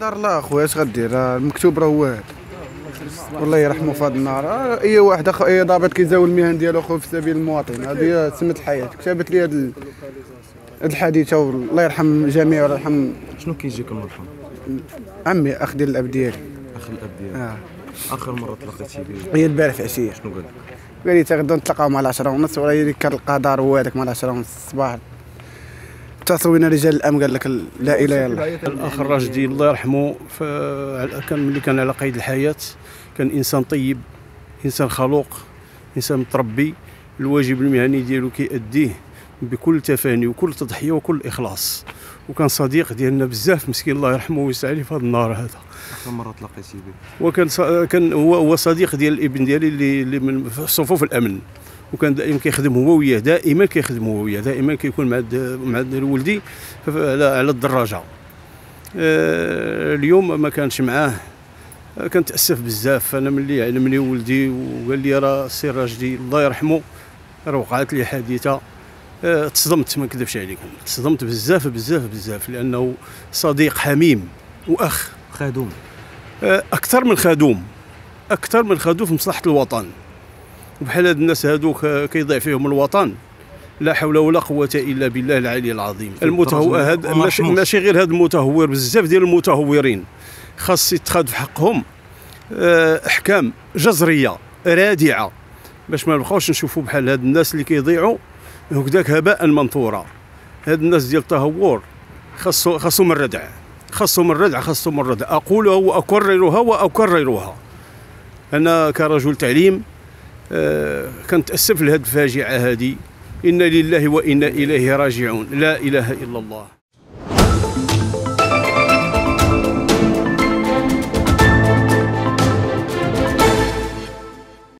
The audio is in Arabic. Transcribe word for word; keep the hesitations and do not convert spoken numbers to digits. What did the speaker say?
دار الله اخويا اش غدير؟ المكتوب راه هو هذا، والله يرحمه في هذا النهار. اي واحد اخو اي ضابط كيزاول المهن ديالو اخو في سبيل المواطن، هذه سمة الحياة. كتبت لي هذا الحادثة، والله يرحم الجميع ويرحم يرحم. شنو كيجيكم الرحم؟ عمي اخ ديال الاب ديالي. اخ الاب ديالي؟ اه. اخر مرة تلاقيتي به؟ هي البارح في العشية. شنو قال لك؟ قال لي تغدا نتلاقاو مع العشرة ونص، وراه يذكر القدر هو هذاك مع العشرة ونص الصباح. اتصلوا بنا رجال الامن قال لك لا اله الا الله. الاخ الراجدي الله يرحمه كان ملي كان على قيد الحياه، كان انسان طيب، انسان خلوق، انسان متربي، الواجب المهني ديالو كيأديه بكل تفاني وكل تضحيه وكل اخلاص، وكان صديق ديالنا بزاف مسكين الله يرحمه ويسع عليه في هذا النهار هذا. اخر مره تلاقيتي به؟ وكان كان هو هو صديق ديال الابن ديالي اللي, اللي من صفوف الامن، وكان دائما كيخدم هو وياه، دائما كيخدم هو وياه، دائما كيكون مع مع ولدي على الدراجه. اليوم ما كانش معاه، كنتاسف بزاف. انا ملي علمني ولدي وقال لي راه السي الراجدي الله يرحمه راه وقعت لي حادثه، تصدمت، ما نكذبش عليكم، تصدمت بزاف بزاف بزاف، لانه صديق حميم واخ خادوم، اكثر من خادوم، اكثر من خادوم في مصلحه الوطن. وبحال هاد الناس هادوك كيضيع فيهم الوطن، لا حول ولا قوة إلا بالله العلي العظيم. المتهور هاد ماشي, ماشي غير هاد المتهور، بزاف ديال المتهورين خاص يتخاد في حقهم أحكام جذرية رادعة باش ما نبقاوش نشوفوا بحال هاد الناس اللي كيضيعوا هكذاك هباء منثورا. هاد الناس ديال التهور خاصو خاصهم الردع، خاصهم الردع، خاصهم الردع. أقولها وأكررها وأكررها. أنا كرجل تعليم آه كنتأسف لهذه الفاجعة هذه، إنا لله وإنا إليه راجعون، لا إله إلا الله.